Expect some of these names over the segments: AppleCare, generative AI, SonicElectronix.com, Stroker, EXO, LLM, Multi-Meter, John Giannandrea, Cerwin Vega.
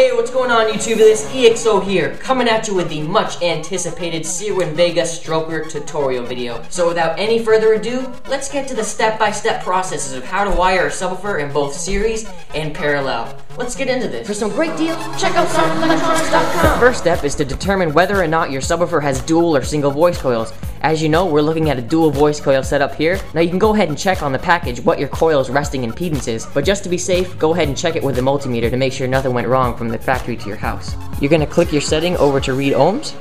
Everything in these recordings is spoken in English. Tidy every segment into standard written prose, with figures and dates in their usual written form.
Hey, what's going on YouTube? This EXO here, coming at you with the much anticipated Cerwin Vega stroker tutorial video. So without any further ado, let's get to the step-by-step processes of how to wire a subwoofer in both series and parallel. Let's get into this. For some great deals, check out SonicElectronix.com. The first step is to determine whether or not your subwoofer has dual or single voice coils. As you know, we're looking at a dual voice coil setup here. Now you can go ahead and check on the package what your coil's resting impedance is, but just to be safe, go ahead and check it with a multimeter to make sure nothing went wrong from the factory to your house. You're gonna click your setting over to read ohms,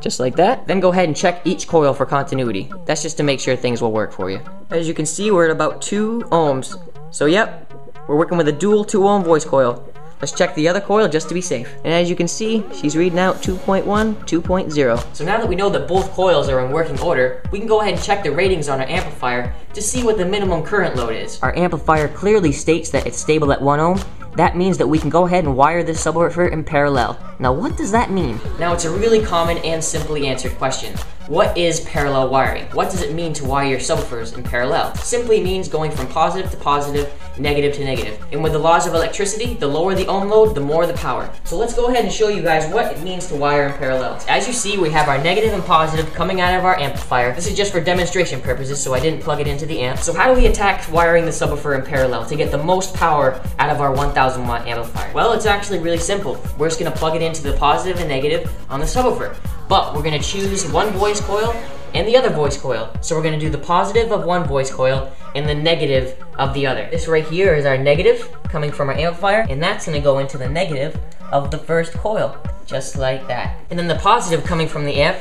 just like that. Then go ahead and check each coil for continuity. That's just to make sure things will work for you. As you can see, we're at about 2 ohms. So yep, we're working with a dual 2 ohm voice coil. Let's check the other coil just to be safe. And as you can see, she's reading out 2.1, 2.0. So now that we know that both coils are in working order, we can go ahead and check the ratings on our amplifier to see what the minimum current load is. Our amplifier clearly states that it's stable at 1 ohm. That means that we can go ahead and wire this subwoofer in parallel. Now what does that mean? Now it's a really common and simply answered question. What is parallel wiring? What does it mean to wire your subwoofers in parallel? Simply means going from positive to positive, negative to negative. And with the laws of electricity, the lower the ohm load, the more the power. So let's go ahead and show you guys what it means to wire in parallel. As you see, we have our negative and positive coming out of our amplifier. This is just for demonstration purposes, so I didn't plug it into the amp. So how do we attack wiring the subwoofer in parallel to get the most power out of our 1000 watt amplifier? Well, it's actually really simple. We're just gonna plug it into the positive and negative on the subwoofer. But we're going to choose one voice coil and the other voice coil. So we're going to do the positive of one voice coil and the negative of the other. This right here is our negative coming from our amplifier, and that's going to go into the negative of the first coil, just like that. And then the positive coming from the amp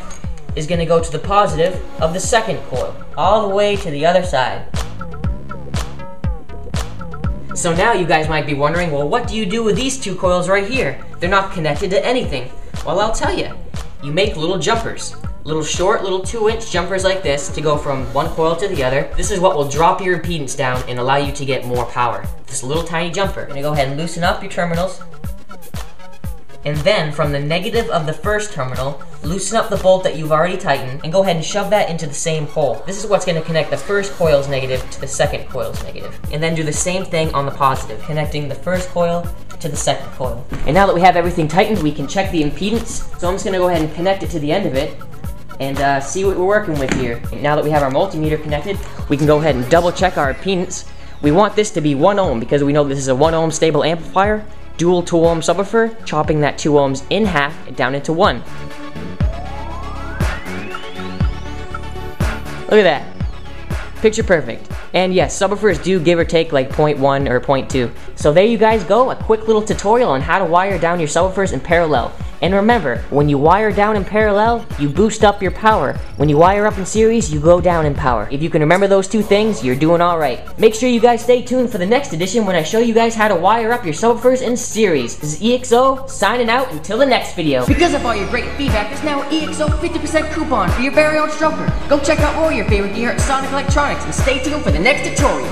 is going to go to the positive of the second coil, all the way to the other side. So now you guys might be wondering, well, what do you do with these two coils right here? They're not connected to anything. Well, I'll tell you. You make little jumpers. Little short, little 2-inch jumpers like this to go from one coil to the other. This is what will drop your impedance down and allow you to get more power. This little tiny jumper. You're gonna go ahead and loosen up your terminals. And then from the negative of the first terminal, loosen up the bolt that you've already tightened and go ahead and shove that into the same hole. This is what's gonna connect the first coil's negative to the second coil's negative. And then do the same thing on the positive, connecting the first coil to the second coil. And now that we have everything tightened, we can check the impedance. So I'm just gonna go ahead and connect it to the end of it and see what we're working with here. And now that we have our multimeter connected, we can go ahead and double check our impedance. We want this to be 1 ohm because we know this is a 1 ohm stable amplifier, dual 2 ohm subwoofer, chopping that 2 ohms in half down into 1. Look at that. Picture perfect. And yes, subwoofers do give or take like 0.1 or 0.2. So there you guys go, a quick little tutorial on how to wire down your subwoofers in parallel. And remember, when you wire down in parallel, you boost up your power. When you wire up in series, you go down in power. If you can remember those two things, you're doing all right. Make sure you guys stay tuned for the next edition when I show you guys how to wire up your subwoofers in series. This is EXO, signing out until the next video. Because of all your great feedback, there's now an EXO 50% coupon for your very own stroker. Go check out all your favorite gear at Sonic Electronics and stay tuned for the next tutorial.